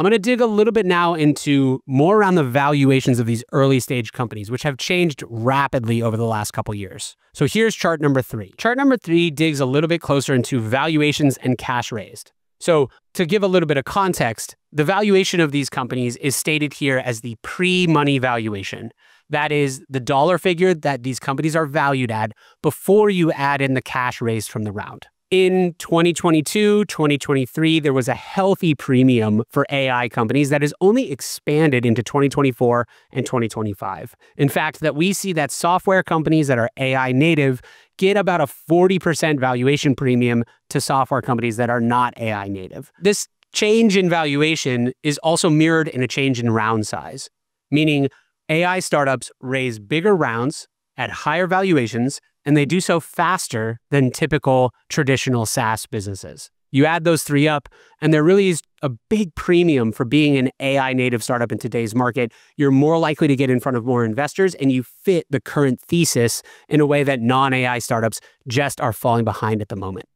I'm going to dig a little bit now into more around the valuations of these early stage companies, which have changed rapidly over the last couple years. So here's chart number three. Chart number three digs a little bit closer into valuations and cash raised. So to give a little bit of context, the valuation of these companies is stated here as the pre-money valuation. That is the dollar figure that these companies are valued at before you add in the cash raised from the round. In 2022, 2023, there was a healthy premium for AI companies that has only expanded into 2024 and 2025. In fact, that we see that software companies that are AI native get about a 40% valuation premium to software companies that are not AI native. This change in valuation is also mirrored in a change in round size, meaning AI startups raise bigger rounds at higher valuations, and they do so faster than typical traditional SaaS businesses. You add those three up, and there really is a big premium for being an AI-native startup in today's market. You're more likely to get in front of more investors, and you fit the current thesis in a way that non-AI startups just are falling behind at the moment.